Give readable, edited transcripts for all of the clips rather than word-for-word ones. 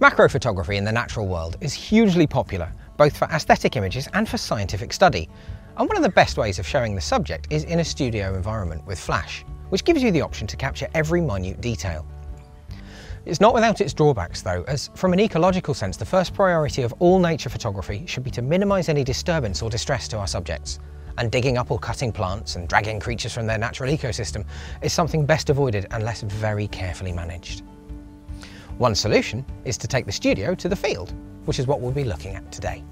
Macro photography in the natural world is hugely popular, both for aesthetic images and for scientific study. And one of the best ways of showing the subject is in a studio environment with flash, which gives you the option to capture every minute detail. It's not without its drawbacks though, as from an ecological sense, the first priority of all nature photography should be to minimise any disturbance or distress to our subjects. And digging up or cutting plants and dragging creatures from their natural ecosystem is something best avoided unless very carefully managed. One solution is to take the studio to the field, which is what we'll be looking at today.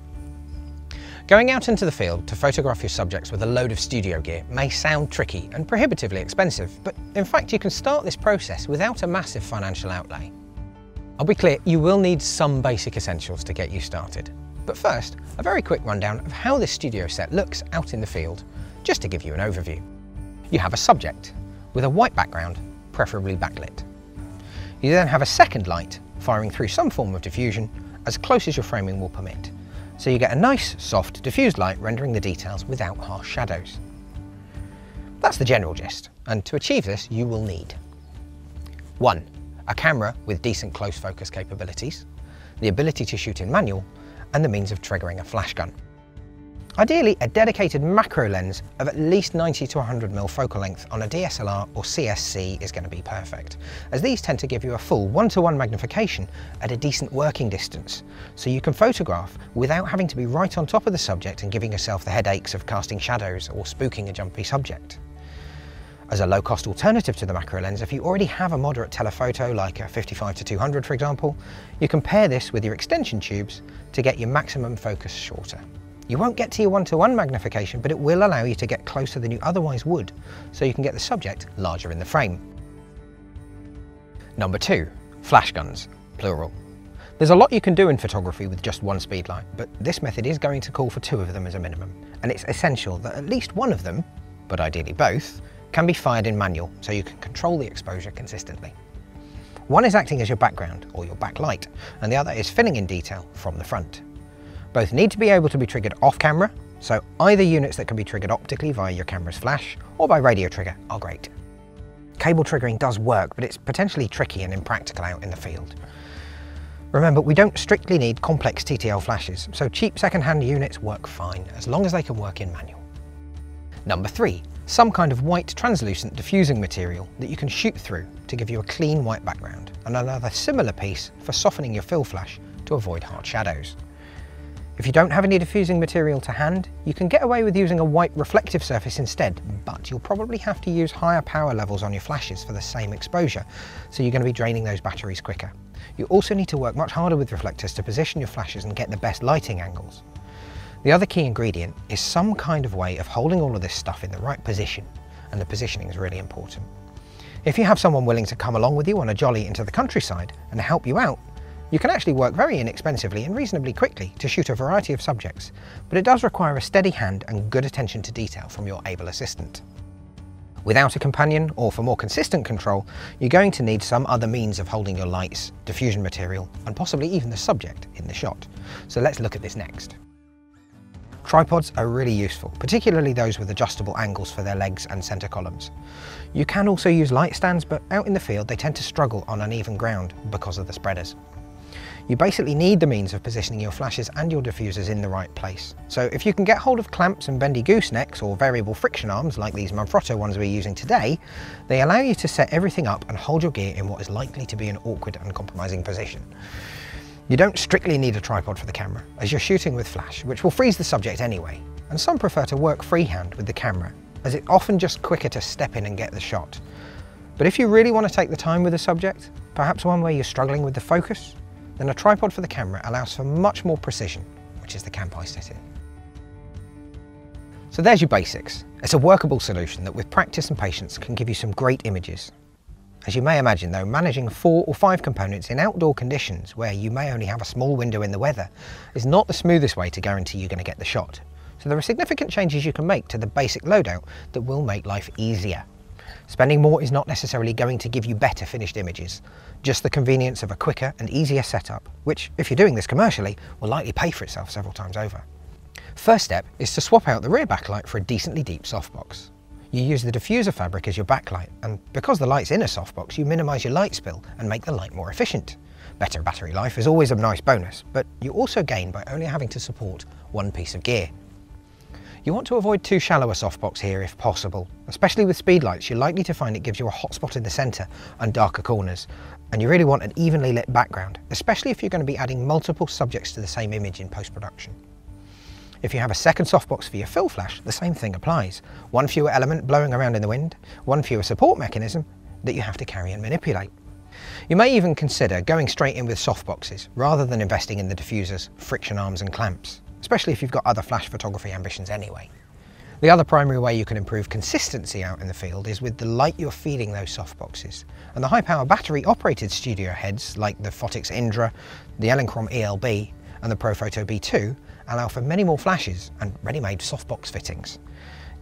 Going out into the field to photograph your subjects with a load of studio gear may sound tricky and prohibitively expensive, but in fact you can start this process without a massive financial outlay. I'll be clear, you will need some basic essentials to get you started. But first, a very quick rundown of how this studio set looks out in the field, just to give you an overview. You have a subject with a white background, preferably backlit. You then have a second light firing through some form of diffusion as close as your framing will permit. So you get a nice, soft, diffused light rendering the details without harsh shadows. That's the general gist, and to achieve this you will need 1. A camera with decent close focus capabilities, the ability to shoot in manual, and the means of triggering a flash gun. Ideally a dedicated macro lens of at least 90 to 100mm focal length on a DSLR or CSC is going to be perfect, as these tend to give you a full 1:1 magnification at a decent working distance, so you can photograph without having to be right on top of the subject and giving yourself the headaches of casting shadows or spooking a jumpy subject. As a low-cost alternative to the macro lens, if you already have a moderate telephoto like a 55-200 for example, you can pair this with your extension tubes to get your maximum focus shorter. You won't get to your 1:1 magnification, but it will allow you to get closer than you otherwise would, so you can get the subject larger in the frame. Number 2, flash guns, plural. There's a lot you can do in photography with just one speed light, but this method is going to call for 2 of them as a minimum, and it's essential that at least one of them, but ideally both, can be fired in manual, so you can control the exposure consistently. One is acting as your background, or your backlight, and the other is filling in detail from the front. Both need to be able to be triggered off camera, so either units that can be triggered optically via your camera's flash or by radio trigger are great. Cable triggering does work, but it's potentially tricky and impractical out in the field. Remember, we don't strictly need complex TTL flashes, so cheap second-hand units work fine as long as they can work in manual. Number 3, some kind of white translucent diffusing material that you can shoot through to give you a clean white background, and another similar piece for softening your fill flash to avoid hard shadows. If you don't have any diffusing material to hand, you can get away with using a white reflective surface instead, but you'll probably have to use higher power levels on your flashes for the same exposure, so you're going to be draining those batteries quicker. You also need to work much harder with reflectors to position your flashes and get the best lighting angles. The other key ingredient is some kind of way of holding all of this stuff in the right position, and the positioning is really important. If you have someone willing to come along with you on a jolly into the countryside and help you out, you can actually work very inexpensively and reasonably quickly to shoot a variety of subjects, but it does require a steady hand and good attention to detail from your able assistant. Without a companion, or for more consistent control, you're going to need some other means of holding your lights, diffusion material, and possibly even the subject in the shot. So let's look at this next. Tripods are really useful, particularly those with adjustable angles for their legs and centre columns. You can also use light stands, but out in the field they tend to struggle on uneven ground because of the spreaders. You basically need the means of positioning your flashes and your diffusers in the right place. So if you can get hold of clamps and bendy goosenecks or variable friction arms like these Manfrotto ones we're using today, they allow you to set everything up and hold your gear in what is likely to be an awkward and compromising position. You don't strictly need a tripod for the camera, as you're shooting with flash, which will freeze the subject anyway, and some prefer to work freehand with the camera, as it's often just quicker to step in and get the shot. But if you really want to take the time with a subject, perhaps one where you're struggling with the focus, then a tripod for the camera allows for much more precision, which is the camp I sit in. So there's your basics. It's a workable solution that with practice and patience can give you some great images. As you may imagine though, managing 4 or 5 components in outdoor conditions where you may only have a small window in the weather is not the smoothest way to guarantee you're going to get the shot. So there are significant changes you can make to the basic loadout that will make life easier. Spending more is not necessarily going to give you better finished images, just the convenience of a quicker and easier setup, which, if you're doing this commercially, will likely pay for itself several times over. First step is to swap out the rear backlight for a decently deep softbox. You use the diffuser fabric as your backlight, and because the light's in a softbox, you minimise your light spill and make the light more efficient. Better battery life is always a nice bonus, but you also gain by only having to support one piece of gear. You want to avoid too shallow a softbox here if possible. Especially with speed lights, you're likely to find it gives you a hot spot in the centre and darker corners, and you really want an evenly lit background, especially if you're going to be adding multiple subjects to the same image in post-production. If you have a second softbox for your fill flash, the same thing applies. One fewer element blowing around in the wind, one fewer support mechanism that you have to carry and manipulate. You may even consider going straight in with softboxes rather than investing in the diffusers, friction arms and clamps, especially if you've got other flash photography ambitions anyway. The other primary way you can improve consistency out in the field is with the light you're feeding those softboxes, and the high-power battery-operated studio heads like the Photix Indra, the Elinchrom ELB and the Profoto B2 allow for many more flashes and ready-made softbox fittings.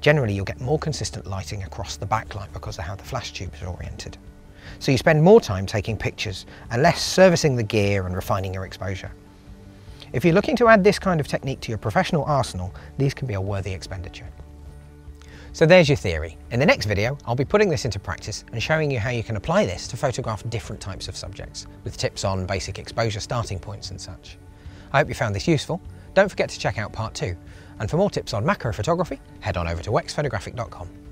Generally, you'll get more consistent lighting across the backlight because of how the flash tubes are oriented. So you spend more time taking pictures and less servicing the gear and refining your exposure. If you're looking to add this kind of technique to your professional arsenal, these can be a worthy expenditure. So there's your theory. In the next video, I'll be putting this into practice and showing you how you can apply this to photograph different types of subjects, with tips on basic exposure starting points and such. I hope you found this useful. Don't forget to check out part 2, and for more tips on macro photography, head on over to wexphotographic.com.